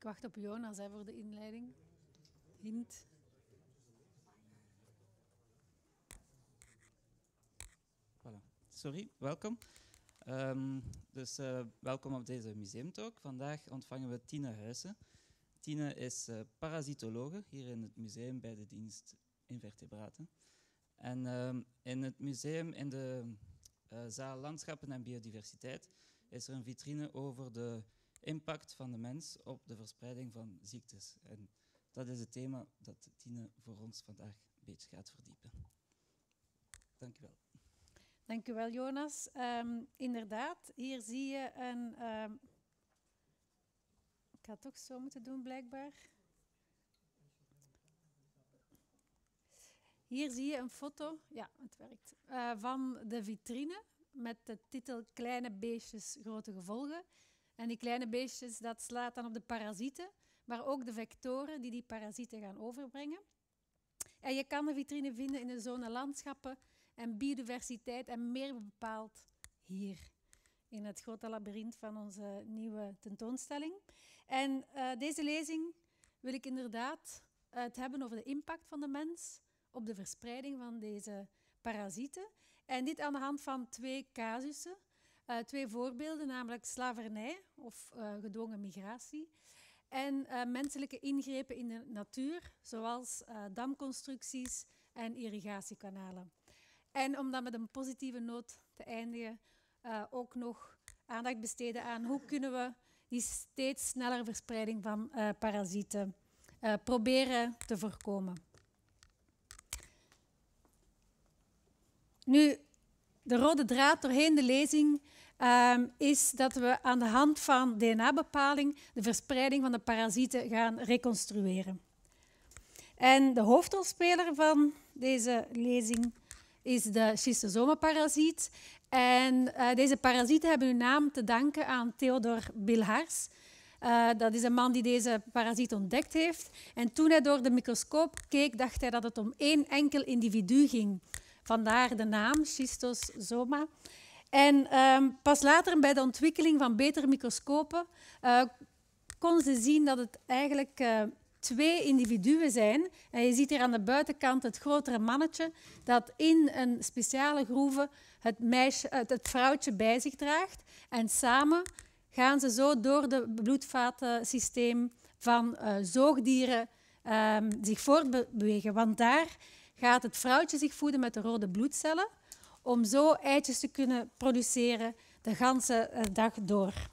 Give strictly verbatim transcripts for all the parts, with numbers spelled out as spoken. Ik wacht op Jonas hè, voor de inleiding. Hint. Voilà. Sorry, welkom. Um, dus uh, welkom op deze museumtalk. Vandaag ontvangen we Tine Huyse. Tine is uh, parasitologe hier in het museum bij de dienst Invertebraten. En um, in het museum in de uh, zaal Landschappen en Biodiversiteit is er een vitrine over de impact van de mens op de verspreiding van ziektes. En dat is het thema dat Tine voor ons vandaag een beetje gaat verdiepen. Dank u wel. Dank u wel, Jonas. Um, inderdaad, hier zie je een... Um... Ik ga het toch zo moeten doen, blijkbaar. Hier zie je een foto, ja, het werkt, uh, van de vitrine met de titel Kleine beestjes, grote gevolgen. En die kleine beestjes, dat slaat dan op de parasieten, maar ook de vectoren die die parasieten gaan overbrengen. En je kan de vitrine vinden in de zone landschappen en biodiversiteit en meer bepaald hier, in het grote labyrint van onze nieuwe tentoonstelling. En uh, deze lezing wil ik inderdaad uh, het hebben over de impact van de mens op de verspreiding van deze parasieten. En dit aan de hand van twee casussen, uh, twee voorbeelden, namelijk slavernij of uh, gedwongen migratie en uh, menselijke ingrepen in de natuur, zoals uh, damconstructies en irrigatiekanalen. En om dan met een positieve noot te eindigen, uh, ook nog aandacht besteden aan hoe kunnen we die steeds snellere verspreiding van uh, parasieten uh, proberen te voorkomen. Nu, de rode draad doorheen de lezing uh, is dat we aan de hand van D N A-bepaling de verspreiding van de parasieten gaan reconstrueren. En de hoofdrolspeler van deze lezing is de schistosomenparasiet. En uh, deze parasieten hebben hun naam te danken aan Theodor Bilharz. Uh, dat is een man die deze parasiet ontdekt heeft. En toen hij door de microscoop keek, dacht hij dat het om één enkel individu ging. Vandaar de naam, schistosoma. En um, pas later, bij de ontwikkeling van betere microscopen, uh, konden ze zien dat het eigenlijk uh, twee individuen zijn. En je ziet hier aan de buitenkant het grotere mannetje dat in een speciale groeve het, meisje, het, het vrouwtje bij zich draagt. En samen gaan ze zo door het bloedvatensysteem van uh, zoogdieren uh, zich voortbewegen. Want daar gaat het vrouwtje zich voeden met de rode bloedcellen om zo eitjes te kunnen produceren de ganse dag door.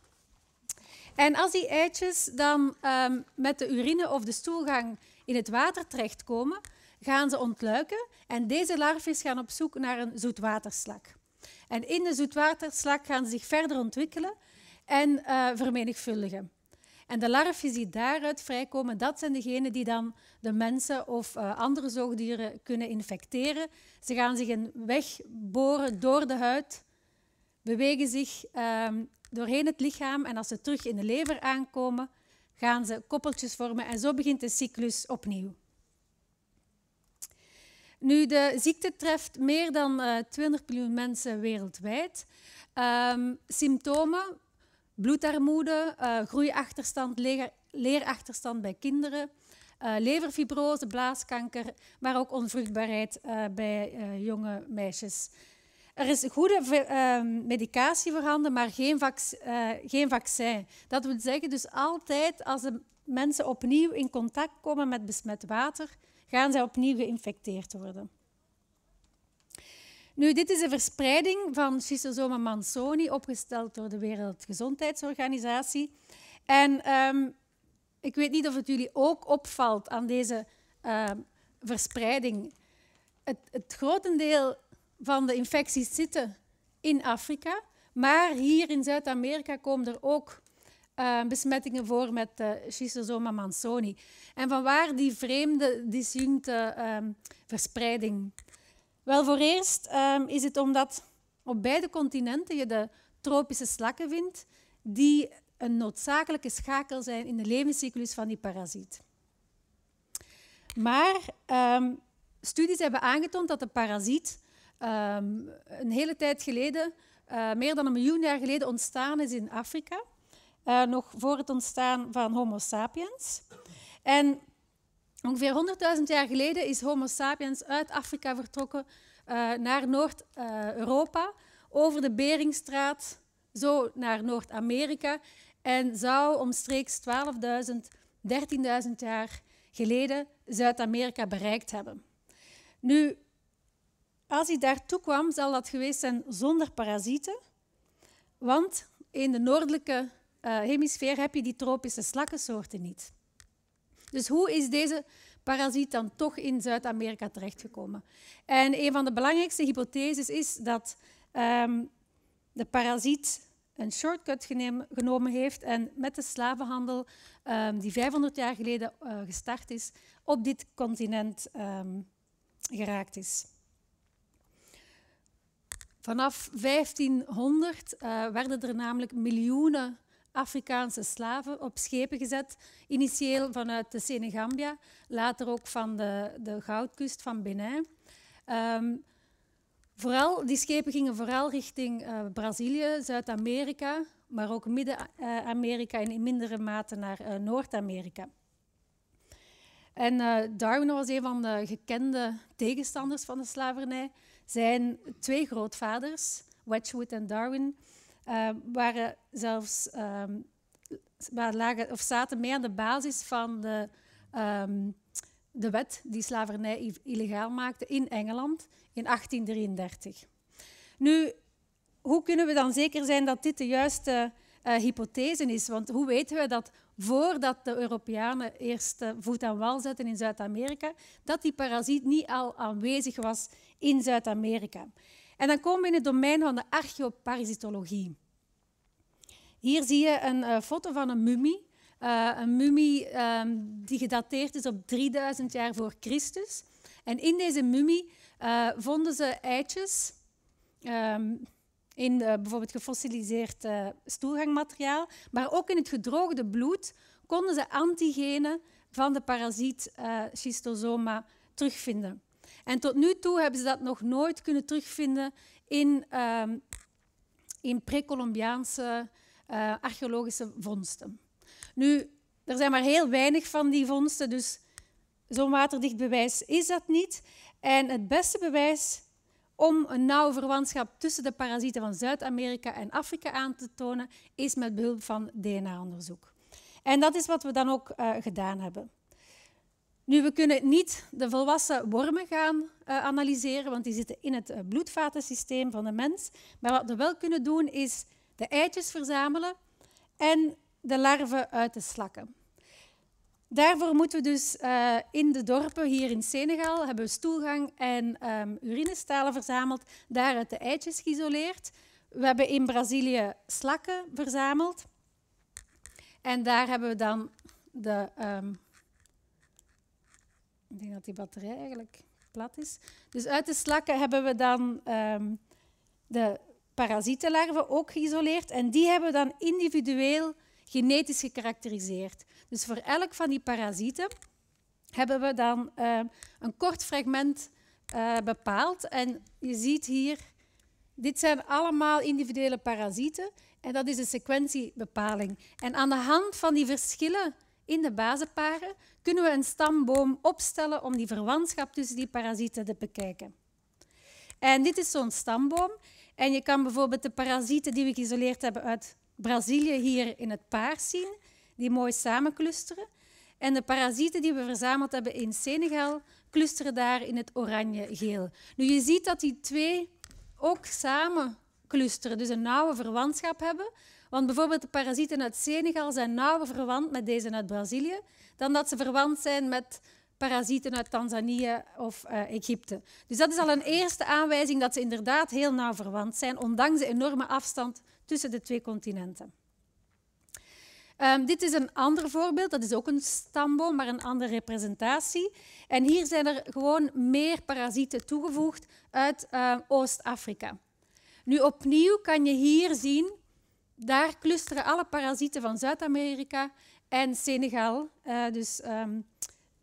En als die eitjes dan um, met de urine of de stoelgang in het water terechtkomen, gaan ze ontluiken en deze larfjes gaan op zoek naar een zoetwaterslak. En in de zoetwaterslak gaan ze zich verder ontwikkelen en uh, vermenigvuldigen. En de larven die daaruit vrijkomen, dat zijn degenen die dan de mensen of uh, andere zoogdieren kunnen infecteren. Ze gaan zich een weg boren door de huid, bewegen zich uh, doorheen het lichaam en als ze terug in de lever aankomen, gaan ze koppeltjes vormen en zo begint de cyclus opnieuw. Nu, de ziekte treft meer dan uh, tweehonderd miljoen mensen wereldwijd. Uh, symptomen... Bloedarmoede, uh, groeiachterstand, leer, leerachterstand bij kinderen, uh, leverfibrose, blaaskanker, maar ook onvruchtbaarheid uh, bij uh, jonge meisjes. Er is goede uh, medicatie voorhanden, maar geen, vac uh, geen vaccin. Dat wil zeggen, dus altijd als de mensen opnieuw in contact komen met besmet water, gaan zij opnieuw geïnfecteerd worden. Nu, dit is een verspreiding van schistosoma mansoni, opgesteld door de Wereldgezondheidsorganisatie. En um, ik weet niet of het jullie ook opvalt aan deze uh, verspreiding. Het, het grotendeel van de infecties zitten in Afrika, maar hier in Zuid-Amerika komen er ook uh, besmettingen voor met uh, schistosoma mansoni. En vanwaar die vreemde, distincte uh, verspreiding? Wel, voor eerst um, is het omdat op beide continenten je de tropische slakken vindt die een noodzakelijke schakel zijn in de levenscyclus van die parasiet. Maar um, studies hebben aangetoond dat de parasiet um, een hele tijd geleden, uh, meer dan een miljoen jaar geleden, ontstaan is in Afrika. uh, nog voor het ontstaan van Homo sapiens. En ongeveer honderdduizend jaar geleden is Homo sapiens uit Afrika vertrokken uh, naar Noord-Europa, over de Beringstraat, zo naar Noord-Amerika, en zou omstreeks twaalfduizend, dertienduizend jaar geleden Zuid-Amerika bereikt hebben. Nu, als hij daartoe kwam, zal dat geweest zijn zonder parasieten, want in de noordelijke uh, hemisfeer heb je die tropische slakkensoorten niet. Dus hoe is deze parasiet dan toch in Zuid-Amerika terechtgekomen? En een van de belangrijkste hypotheses is dat um, de parasiet een shortcut genomen heeft en met de slavenhandel, um, die vijfhonderd jaar geleden uh, gestart is, op dit continent um, geraakt is. Vanaf vijftienhonderd uh, werden er namelijk miljoenen Afrikaanse slaven op schepen gezet, initieel vanuit de Senegambia, later ook van de, de goudkust van Benin. Um, vooral, die schepen gingen vooral richting uh, Brazilië, Zuid-Amerika, maar ook Midden-Amerika en in mindere mate naar uh, Noord-Amerika. En uh, Darwin was een van de gekende tegenstanders van de slavernij. Zijn twee grootvaders, Wedgwood en Darwin, Uh, waren zelfs, um, lagen, of zaten mee aan de basis van de, um, de wet die slavernij illegaal maakte in Engeland in achttien drieëndertig. Nu, hoe kunnen we dan zeker zijn dat dit de juiste uh, hypothese is? Want hoe weten we dat voordat de Europeanen eerst uh, voet aan wal zetten in Zuid-Amerika, dat die parasiet niet al aanwezig was in Zuid-Amerika? En dan komen we in het domein van de archeoparasitologie. Hier zie je een uh, foto van een mummie. Uh, een mummie um, die gedateerd is op drieduizend jaar voor Christus. En in deze mummie uh, vonden ze eitjes um, in uh, bijvoorbeeld gefossiliseerd uh, stoelgangmateriaal. Maar ook in het gedroogde bloed konden ze antigenen van de parasiet uh, schistosoma terugvinden. En tot nu toe hebben ze dat nog nooit kunnen terugvinden in, uh, in pre-Columbiaanse uh, archeologische vondsten. Nu, er zijn maar heel weinig van die vondsten, dus zo'n waterdicht bewijs is dat niet. En het beste bewijs om een nauwe verwantschap tussen de parasieten van Zuid-Amerika en Afrika aan te tonen, is met behulp van D N A-onderzoek. En dat is wat we dan ook uh, gedaan hebben. Nu, we kunnen niet de volwassen wormen gaan uh, analyseren, want die zitten in het uh, bloedvatensysteem van de mens. Maar wat we wel kunnen doen, is de eitjes verzamelen en de larven uit de slakken. Daarvoor moeten we dus uh, in de dorpen hier in Senegal, hebben we stoelgang en um, urinestalen verzameld, daaruit de eitjes geïsoleerd. We hebben in Brazilië slakken verzameld en daar hebben we dan de... Um, Ik denk dat die batterij eigenlijk plat is. Dus uit de slakken hebben we dan um, de parasietenlarven ook geïsoleerd. En die hebben we dan individueel genetisch gekarakteriseerd. Dus voor elk van die parasieten hebben we dan um, een kort fragment uh, bepaald. En je ziet hier, dit zijn allemaal individuele parasieten. En dat is de sequentiebepaling. En aan de hand van die verschillen in de bazenparen kunnen we een stamboom opstellen om die verwantschap tussen die parasieten te bekijken. En dit is zo'n stamboom. En je kan bijvoorbeeld de parasieten die we geïsoleerd hebben uit Brazilië hier in het paars zien, die mooi samenclusteren. En de parasieten die we verzameld hebben in Senegal clusteren daar in het oranje-geel. Nu, je ziet dat die twee ook samen clusteren, dus een nauwe verwantschap hebben. Want bijvoorbeeld de parasieten uit Senegal zijn nauwer verwant met deze uit Brazilië dan dat ze verwant zijn met parasieten uit Tanzania of uh, Egypte. Dus dat is al een eerste aanwijzing dat ze inderdaad heel nauw verwant zijn, ondanks de enorme afstand tussen de twee continenten. Um, dit is een ander voorbeeld, dat is ook een stamboom, maar een andere representatie. En hier zijn er gewoon meer parasieten toegevoegd uit uh, Oost-Afrika. Nu, opnieuw kan je hier zien... Daar clusteren alle parasieten van Zuid-Amerika en Senegal, dus um,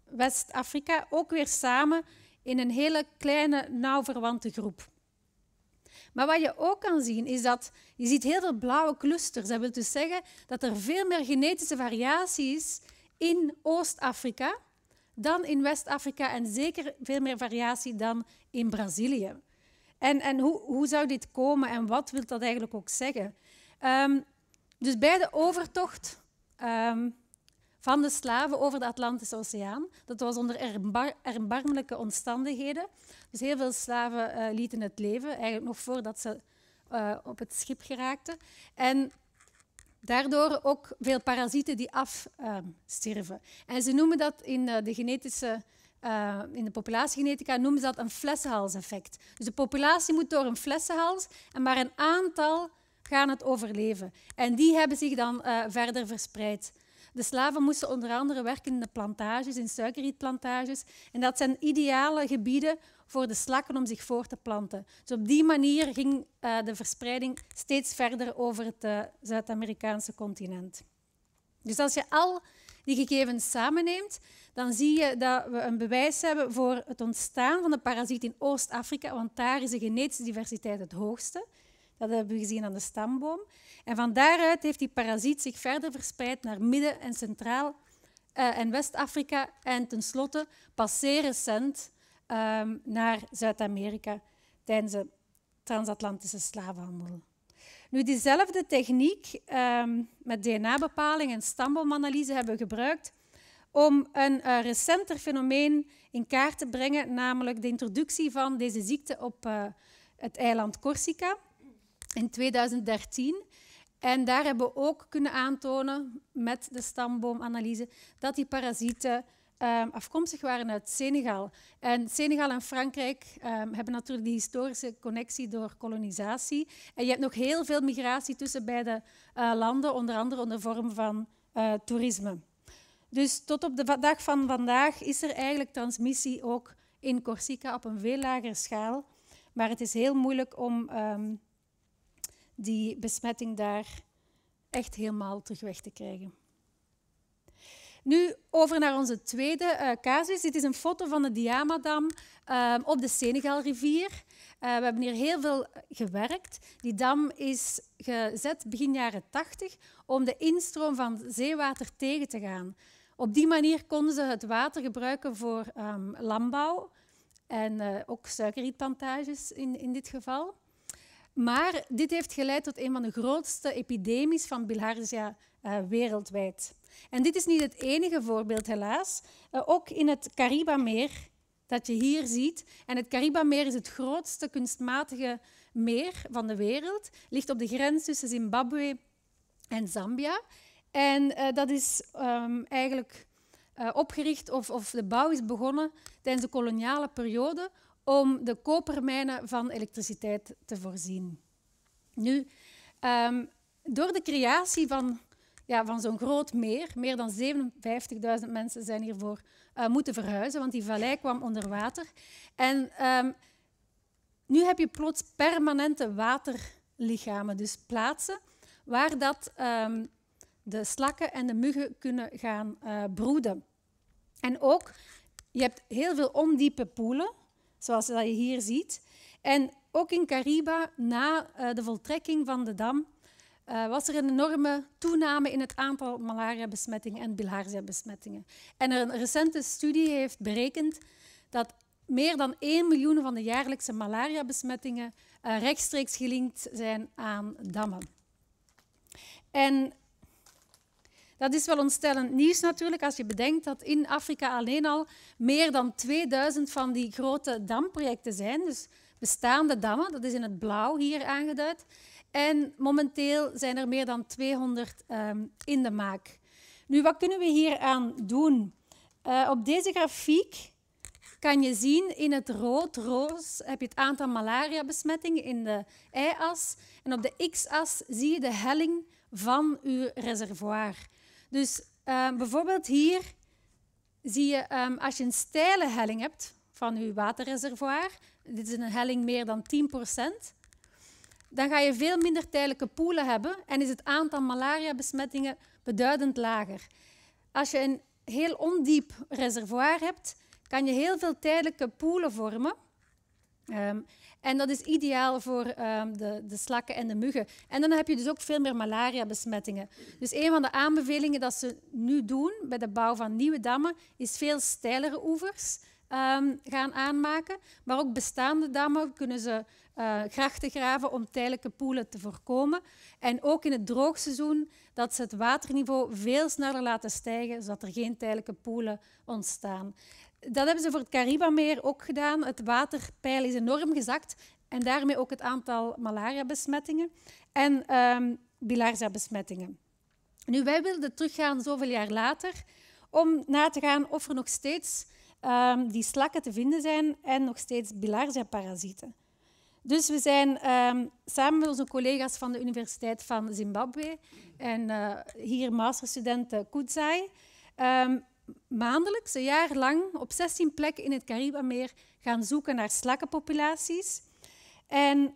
West-Afrika, ook weer samen in een hele kleine, nauw verwante groep. Maar wat je ook kan zien is dat je ziet heel veel blauwe clusters. Dat wil dus zeggen dat er veel meer genetische variatie is in Oost-Afrika dan in West-Afrika en zeker veel meer variatie dan in Brazilië. En, en hoe, hoe zou dit komen en wat wil dat eigenlijk ook zeggen? Um, dus bij de overtocht um, van de slaven over de Atlantische Oceaan, dat was onder erbar, erbarmelijke omstandigheden. Dus heel veel slaven uh, lieten het leven, eigenlijk nog voordat ze uh, op het schip geraakten. En daardoor ook veel parasieten die afsterven. Uh, en ze noemen dat in uh, de genetische... Uh, in de populatiegenetica noemen ze dat een flessenhalseffect. Dus de populatie moet door een flessenhals en maar een aantal gaan het overleven. En die hebben zich dan uh, verder verspreid. De slaven moesten onder andere werken in de plantages, in suikerrietplantages. En dat zijn ideale gebieden voor de slakken om zich voor te planten. Dus op die manier ging uh, de verspreiding steeds verder over het uh, Zuid-Amerikaanse continent. Dus als je al die gegevens samenneemt, dan zie je dat we een bewijs hebben voor het ontstaan van de parasiet in Oost-Afrika, want daar is de genetische diversiteit het hoogste. Dat hebben we gezien aan de stamboom. En van daaruit heeft die parasiet zich verder verspreid naar Midden- en Centraal- uh, en West-Afrika en tenslotte pas zeer recent uh, naar Zuid-Amerika tijdens de transatlantische slavenhandel. Nu, diezelfde techniek um, met D N A-bepaling en stamboomanalyse hebben we gebruikt om een uh, recenter fenomeen in kaart te brengen, namelijk de introductie van deze ziekte op uh, het eiland Corsica in tweeduizend dertien. En daar hebben we ook kunnen aantonen met de stamboomanalyse dat die parasieten um, afkomstig waren uit Senegal. En Senegal en Frankrijk um, hebben natuurlijk die historische connectie door kolonisatie. En je hebt nog heel veel migratie tussen beide uh, landen, onder andere onder vorm van uh, toerisme. Dus tot op de dag van vandaag is er eigenlijk transmissie ook in Corsica op een veel lagere schaal. Maar het is heel moeilijk om um, die besmetting daar echt helemaal terug weg te krijgen. Nu over naar onze tweede uh, casus. Dit is een foto van de Diamadam uh, op de Senegalrivier. Uh, we hebben hier heel veel gewerkt. Die dam is gezet begin jaren tachtig om de instroom van zeewater tegen te gaan. Op die manier konden ze het water gebruiken voor um, landbouw en uh, ook suikerrietplantages in, in dit geval. Maar dit heeft geleid tot een van de grootste epidemies van bilharzia uh, wereldwijd. En dit is niet het enige voorbeeld, helaas. Uh, ook in het Kariba-meer, dat je hier ziet. En het Kariba-meer is het grootste kunstmatige meer van de wereld. Ligt op de grens tussen Zimbabwe en Zambia. En uh, dat is um, eigenlijk uh, opgericht, of, of de bouw is begonnen tijdens de koloniale periode, om de kopermijnen van elektriciteit te voorzien. Nu, um, door de creatie van... Ja, van zo'n groot meer. Meer dan zevenenvijftigduizend mensen zijn hiervoor uh, moeten verhuizen, want die vallei kwam onder water. En um, nu heb je plots permanente waterlichamen, dus plaatsen waar dat, um, de slakken en de muggen kunnen gaan uh, broeden. En ook, je hebt heel veel ondiepe poelen, zoals dat je hier ziet. En ook in Kariba, na uh, de voltrekking van de dam, Uh, was er een enorme toename in het aantal malaria-besmettingen en bilharzia-besmettingen. En een recente studie heeft berekend dat meer dan één miljoen van de jaarlijkse malaria-besmettingen uh, rechtstreeks gelinkt zijn aan dammen. En dat is wel ontstellend nieuws natuurlijk, als je bedenkt dat in Afrika alleen al meer dan tweeduizend van die grote damprojecten zijn. Dus bestaande dammen, dat is in het blauw hier aangeduid. En momenteel zijn er meer dan tweehonderd um, in de maak. Nu, wat kunnen we hieraan doen? Uh, op deze grafiek kan je zien, in het rood-roos heb je het aantal malaria-besmettingen in de y-as. En op de x-as zie je de helling van uw reservoir. Dus uh, bijvoorbeeld hier zie je, um, als je een steile helling hebt van uw waterreservoir, dit is een helling meer dan tien procent, dan ga je veel minder tijdelijke poelen hebben en is het aantal malaria-besmettingen beduidend lager. Als je een heel ondiep reservoir hebt, kan je heel veel tijdelijke poelen vormen Um, en dat is ideaal voor um, de, de slakken en de muggen. En dan heb je dus ook veel meer malaria-besmettingen. Dus een van de aanbevelingen dat ze nu doen bij de bouw van nieuwe dammen is veel steilere oevers um, gaan aanmaken. Maar ook bestaande dammen kunnen ze uh, grachten graven om tijdelijke poelen te voorkomen. En ook in het droogseizoen dat ze het waterniveau veel sneller laten stijgen, zodat er geen tijdelijke poelen ontstaan. Dat hebben ze voor het Karibameer ook gedaan. Het waterpeil is enorm gezakt en daarmee ook het aantal malaria-besmettingen en um, bilharzia-besmettingen. Nu, wij wilden teruggaan zoveel jaar later om na te gaan of er nog steeds um, die slakken te vinden zijn en nog steeds bilharzia-parasieten. Dus we zijn um, samen met onze collega's van de Universiteit van Zimbabwe en uh, hier masterstudent Kudzai um, maandelijks, een jaar lang, op zestien plekken in het Karibameer gaan zoeken naar slakkenpopulaties. En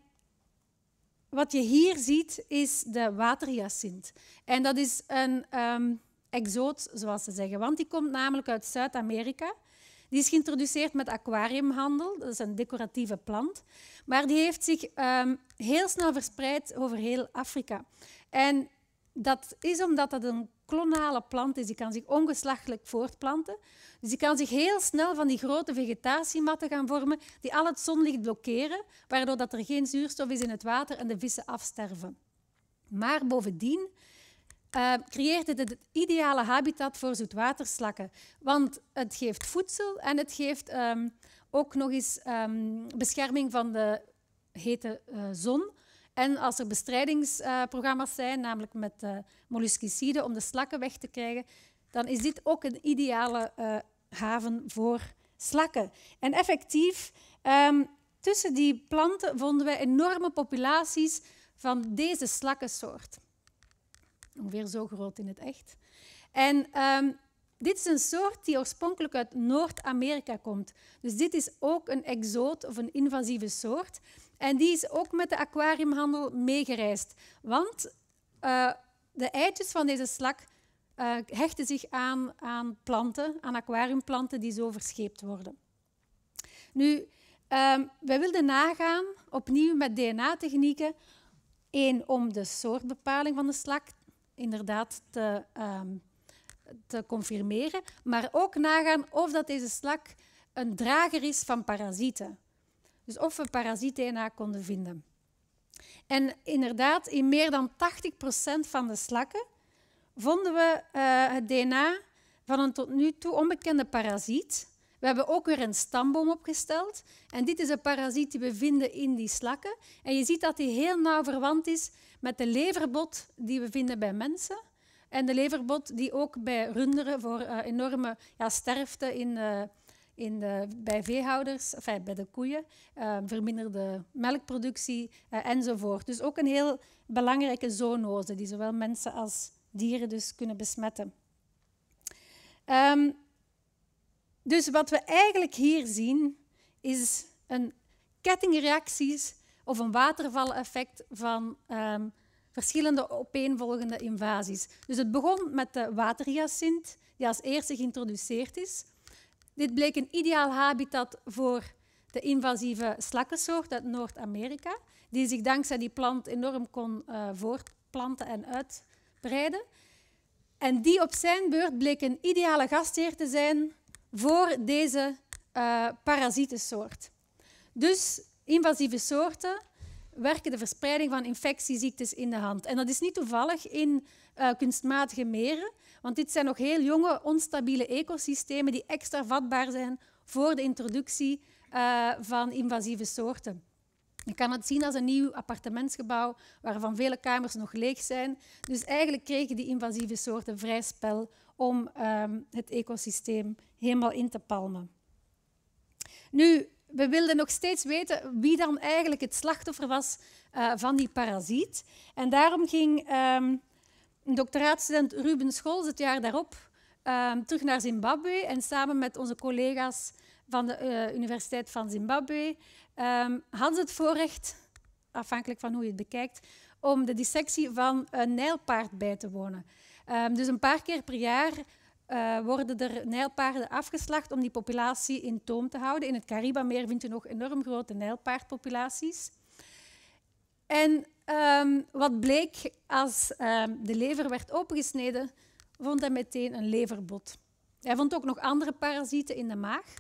wat je hier ziet, is de waterhyacint. En dat is een um, exoot, zoals ze zeggen, want die komt namelijk uit Zuid-Amerika. Die is geïntroduceerd met aquariumhandel, dat is een decoratieve plant. Maar die heeft zich um, heel snel verspreid over heel Afrika. En dat is omdat dat een klonale plant is, die kan zich ongeslachtelijk voortplanten. Dus die kan zich heel snel van die grote vegetatiematten gaan vormen die al het zonlicht blokkeren, waardoor dat er geen zuurstof is in het water en de vissen afsterven. Maar bovendien uh, creëert het het ideale habitat voor zoetwaterslakken, want het geeft voedsel en het geeft um, ook nog eens um, bescherming van de hete uh, zon. En als er bestrijdingsprogramma's zijn, namelijk met uh, mollusciciden om de slakken weg te krijgen, dan is dit ook een ideale uh, haven voor slakken. En effectief, um, tussen die planten vonden wij enorme populaties van deze slakkensoort. Ongeveer zo groot in het echt. En um, dit is een soort die oorspronkelijk uit Noord-Amerika komt. Dus dit is ook een exoot of een invasieve soort. En die is ook met de aquariumhandel meegereisd. Want uh, de eitjes van deze slak uh, hechten zich aan, aan planten, aan aquariumplanten die zo verscheept worden. Nu, uh, wij wilden nagaan, opnieuw met D N A-technieken, één om de soortbepaling van de slak inderdaad te, uh, te confirmeren, maar ook nagaan of dat deze slak een drager is van parasieten. Dus of we parasiet-D N A konden vinden. En inderdaad, in meer dan tachtig procent van de slakken vonden we uh, het D N A van een tot nu toe onbekende parasiet. We hebben ook weer een stamboom opgesteld. En dit is een parasiet die we vinden in die slakken. En je ziet dat die heel nauw verwant is met de leverbot die we vinden bij mensen. En de leverbot die ook bij runderen voor uh, enorme ja, sterfte in... Uh, In de, bij veehouders, enfin, bij de koeien, uh, verminderde melkproductie uh, enzovoort. Dus ook een heel belangrijke zoonose die zowel mensen als dieren dus kunnen besmetten. Um, dus wat we eigenlijk hier zien is een kettingreactie of een watervaleffect van um, verschillende opeenvolgende invasies. Dus het begon met de waterhyacint die als eerste geïntroduceerd is. Dit bleek een ideaal habitat voor de invasieve slakkensoort uit Noord-Amerika, die zich dankzij die plant enorm kon uh, voortplanten en uitbreiden. En die op zijn beurt bleek een ideale gastheer te zijn voor deze uh, parasietensoort. Dus invasieve soorten werken de verspreiding van infectieziektes in de hand. En dat is niet toevallig in uh, kunstmatige meren, want dit zijn nog heel jonge, onstabiele ecosystemen die extra vatbaar zijn voor de introductie uh, van invasieve soorten. Je kan het zien als een nieuw appartementsgebouw waarvan vele kamers nog leeg zijn. Dus eigenlijk kregen die invasieve soorten vrij spel om uh, het ecosysteem helemaal in te palmen. Nu, we wilden nog steeds weten wie dan eigenlijk het slachtoffer was uh, van die parasiet. En daarom ging... Uh, Doctoraatstudent Ruben Scholz het jaar daarop uh, terug naar Zimbabwe en samen met onze collega's van de uh, Universiteit van Zimbabwe uh, had het voorrecht, afhankelijk van hoe je het bekijkt, om de dissectie van een nijlpaard bij te wonen. Uh, dus een paar keer per jaar Uh, worden er nijlpaarden afgeslacht om die populatie in toom te houden. In het Karibameer vindt u nog enorm grote nijlpaardpopulaties. En um, wat bleek, als um, de lever werd opengesneden, vond hij meteen een leverbod. Hij vond ook nog andere parasieten in de maag.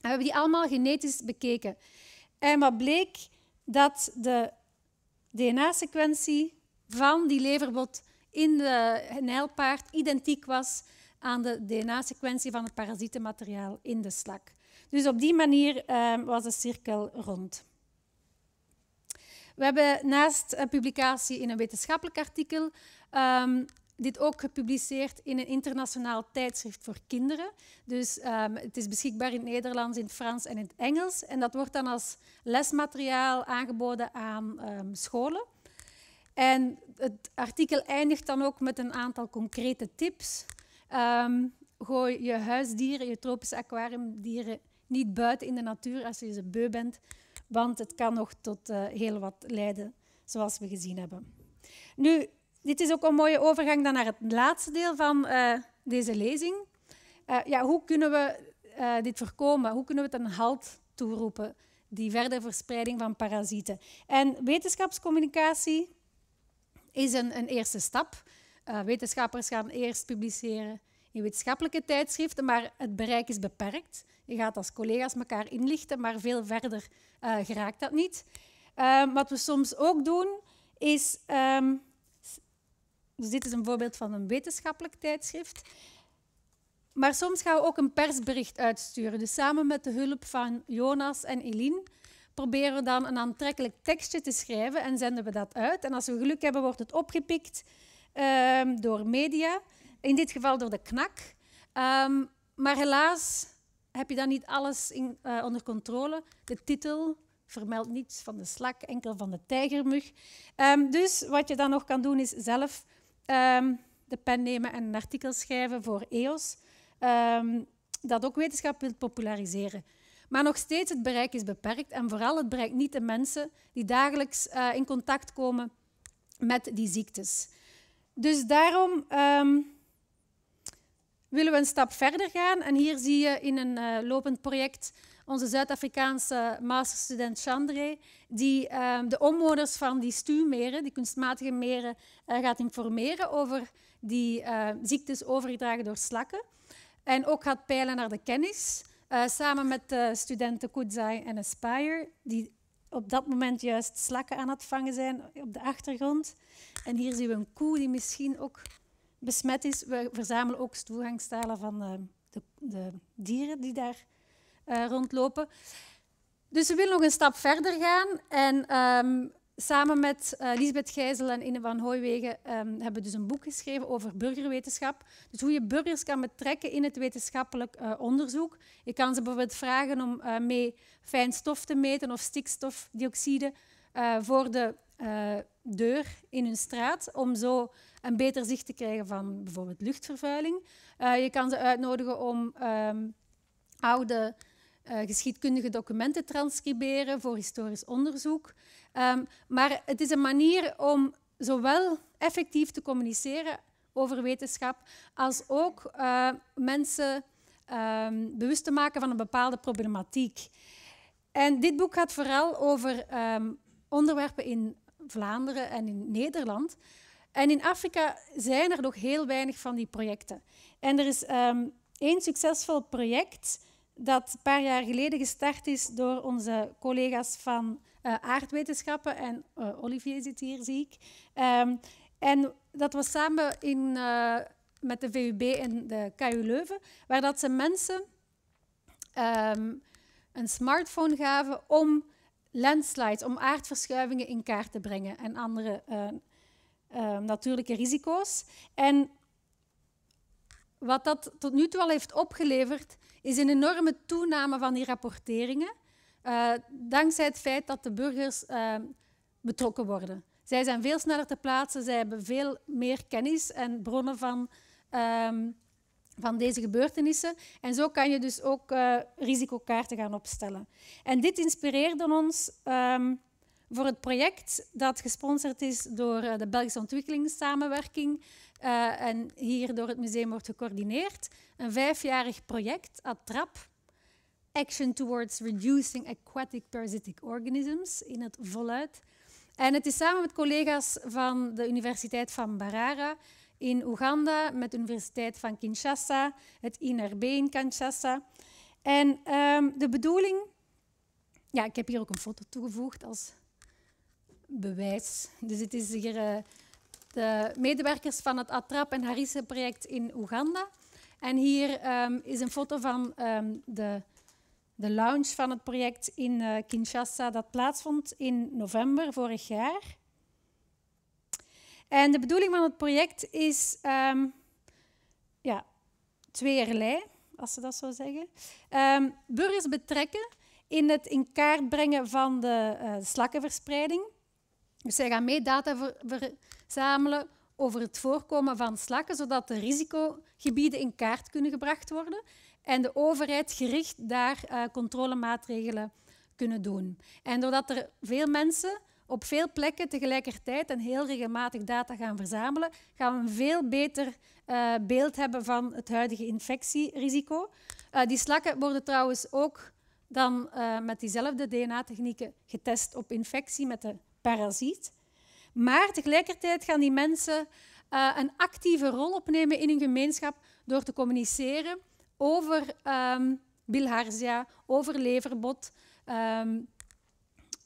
We hebben die allemaal genetisch bekeken. En wat bleek, dat de D N A-sequentie van die leverbod in de nijlpaard identiek was aan de D N A-sequentie van het parasietenmateriaal in de slak. Dus op die manier uh, was de cirkel rond. We hebben naast een publicatie in een wetenschappelijk artikel um, dit ook gepubliceerd in een internationaal tijdschrift voor kinderen. Dus um, het is beschikbaar in het Nederlands, in het Frans en in het Engels. En dat wordt dan als lesmateriaal aangeboden aan um, scholen. En het artikel eindigt dan ook met een aantal concrete tips. Um, gooi je huisdieren, je tropische aquariumdieren, niet buiten in de natuur als je ze beu bent, want het kan nog tot uh, heel wat lijden, zoals we gezien hebben. Nu, dit is ook een mooie overgang dan naar het laatste deel van uh, deze lezing. Uh, ja, hoe kunnen we uh, dit voorkomen? Hoe kunnen we het een halt toeroepen, die verdere verspreiding van parasieten? En wetenschapscommunicatie is een, een eerste stap. Uh, wetenschappers gaan eerst publiceren in wetenschappelijke tijdschriften, maar het bereik is beperkt. Je gaat als collega's elkaar inlichten, maar veel verder uh, geraakt dat niet. Uh, wat we soms ook doen, is... Um, dus dit is een voorbeeld van een wetenschappelijk tijdschrift. Maar soms gaan we ook een persbericht uitsturen. Dus samen met de hulp van Jonas en Eline proberen we dan een aantrekkelijk tekstje te schrijven en zenden we dat uit. En als we geluk hebben, wordt het opgepikt... Um, door media, in dit geval door de K N A K. Um, maar helaas heb je dan niet alles in, uh, onder controle. De titel vermeldt niets van de slak, enkel van de tijgermug. Um, dus wat je dan nog kan doen, is zelf um, de pen nemen en een artikel schrijven voor E O S, um, dat ook wetenschap wil populariseren. Maar nog steeds, het bereik is beperkt en vooral het bereikt niet de mensen die dagelijks uh, in contact komen met die ziektes. Dus daarom um, willen we een stap verder gaan. En hier zie je in een uh, lopend project onze Zuid-Afrikaanse masterstudent Chandre, die uh, de omwoners van die stuwmeren, die kunstmatige meren, uh, gaat informeren over die uh, ziektes overgedragen door slakken. En ook gaat peilen naar de kennis, uh, samen met de studenten Kudzai en Aspire, die op dat moment juist slakken aan het vangen zijn op de achtergrond. En hier zien we een koe die misschien ook besmet is. We verzamelen ook toegangstalen van uh, de, de dieren die daar uh, rondlopen. Dus we willen nog een stap verder gaan. En um, samen met uh, Liesbeth Gijzel en Inne van Hooijwegen um, hebben we dus een boek geschreven over burgerwetenschap. Dus hoe je burgers kan betrekken in het wetenschappelijk uh, onderzoek. Je kan ze bijvoorbeeld vragen om uh, mee fijn stof te meten of stikstofdioxide uh, voor de uh, deur in hun straat, om zo een beter zicht te krijgen van bijvoorbeeld luchtvervuiling. Uh, je kan ze uitnodigen om um, oude uh, geschiedkundige documenten te transcriberen voor historisch onderzoek. Um, maar het is een manier om zowel effectief te communiceren over wetenschap als ook uh, mensen um, bewust te maken van een bepaalde problematiek. En dit boek gaat vooral over um, onderwerpen in Vlaanderen en in Nederland. En in Afrika zijn er nog heel weinig van die projecten. En er is um, één succesvol project dat een paar jaar geleden gestart is door onze collega's van uh, aardwetenschappen. En uh, Olivier zit hier, zie ik. Um, en dat was samen in, uh, met de V U B en de K U Leuven, waar dat ze mensen um, een smartphone gaven om landslides, om aardverschuivingen in kaart te brengen en andere uh, uh, natuurlijke risico's. En wat dat tot nu toe al heeft opgeleverd, is een enorme toename van die rapporteringen, uh, dankzij het feit dat de burgers uh, betrokken worden. Zij zijn veel sneller te plaatsen, zij hebben veel meer kennis en bronnen van... Uh, van deze gebeurtenissen. En zo kan je dus ook uh, risicokaarten gaan opstellen. En dit inspireerde ons um, voor het project dat gesponsord is door de Belgische Ontwikkelingssamenwerking uh, en hier door het museum wordt gecoördineerd. Een vijfjarig project, ATRAP, Action Towards Reducing Aquatic Parasitic Organisms, in het voluit. En het is samen met collega's van de Universiteit van Mbarara in Oeganda, met de Universiteit van Kinshasa, het I N R B in Kinshasa. En um, de bedoeling... Ja, ik heb hier ook een foto toegevoegd als bewijs. Dus het is hier uh, de medewerkers van het ATRAP en Harissa-project in Oeganda. En hier um, is een foto van um, de, de lounge van het project in uh, Kinshasa dat plaatsvond in november vorig jaar. En de bedoeling van het project is um, ja, tweeërlei, als ze dat zo zeggen. Um, burgers betrekken in het in kaart brengen van de uh, slakkenverspreiding. Dus zij gaan mee data ver verzamelen over het voorkomen van slakken, zodat de risicogebieden in kaart kunnen gebracht worden en de overheid gericht daar uh, controlemaatregelen kunnen doen. En doordat er veel mensen op veel plekken tegelijkertijd en heel regelmatig data gaan verzamelen, gaan we een veel beter uh, beeld hebben van het huidige infectierisico. Uh, die slakken worden trouwens ook dan uh, met diezelfde D N A-technieken getest op infectie met de parasiet. Maar tegelijkertijd gaan die mensen uh, een actieve rol opnemen in hun gemeenschap door te communiceren over um, bilharzia, over leverbot, um,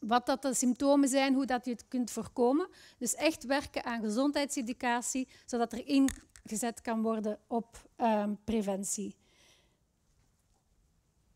wat dat de symptomen zijn, hoe dat je het kunt voorkomen. Dus echt werken aan gezondheidseducatie, zodat er ingezet kan worden op um, preventie.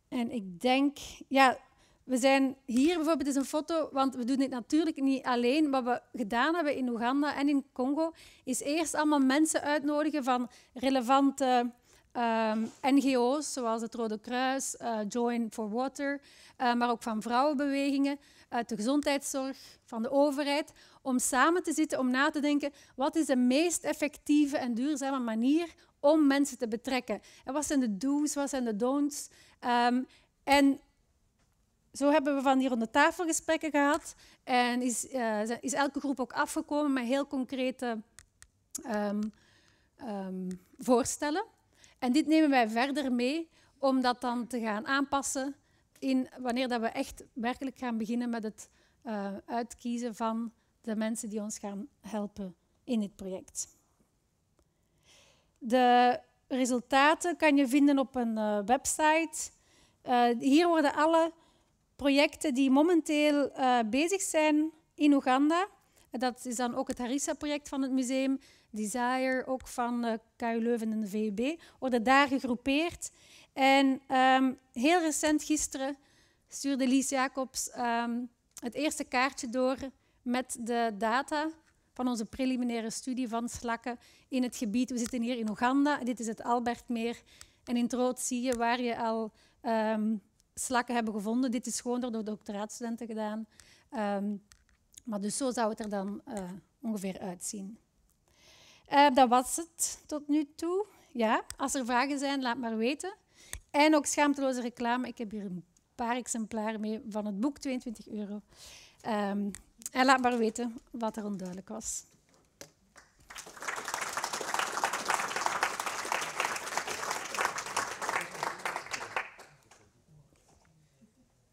En ik denk, ja, we zijn hier bijvoorbeeld is een foto, want we doen dit natuurlijk niet alleen. Wat we gedaan hebben in Oeganda en in Congo, is eerst allemaal mensen uitnodigen van relevante um, N G O's, zoals het Rode Kruis, uh, Join for Water, uh, maar ook van vrouwenbewegingen, uit de gezondheidszorg, van de overheid, om samen te zitten, om na te denken, wat is de meest effectieve en duurzame manier om mensen te betrekken? En wat zijn de do's, wat zijn de don'ts? Um, en zo hebben we van die ronde tafelgesprekken gehad en is, uh, is elke groep ook afgekomen met heel concrete um, um, voorstellen. En dit nemen wij verder mee om dat dan te gaan aanpassen in wanneer dat we echt werkelijk gaan beginnen met het uh, uitkiezen van de mensen die ons gaan helpen in dit project. De resultaten kan je vinden op een uh, website. Uh, hier worden alle projecten die momenteel uh, bezig zijn in Oeganda. Dat is dan ook het Harissa-project van het museum, Desire, ook van uh, K U Leuven en de V U B, worden daar gegroepeerd. En um, heel recent, gisteren, stuurde Lies Jacobs um, het eerste kaartje door met de data van onze preliminaire studie van slakken in het gebied. We zitten hier in Oeganda, dit is het Albertmeer. En in het rood zie je waar je al um, slakken hebben gevonden. Dit is gewoon door doctoraatstudenten gedaan. Um, maar dus zo zou het er dan uh, ongeveer uitzien. Uh, dat was het tot nu toe. Ja, als er vragen zijn, laat maar weten. En ook schaamteloze reclame. Ik heb hier een paar exemplaren mee van het boek, tweeëntwintig euro. Um, En laat maar weten wat er onduidelijk was.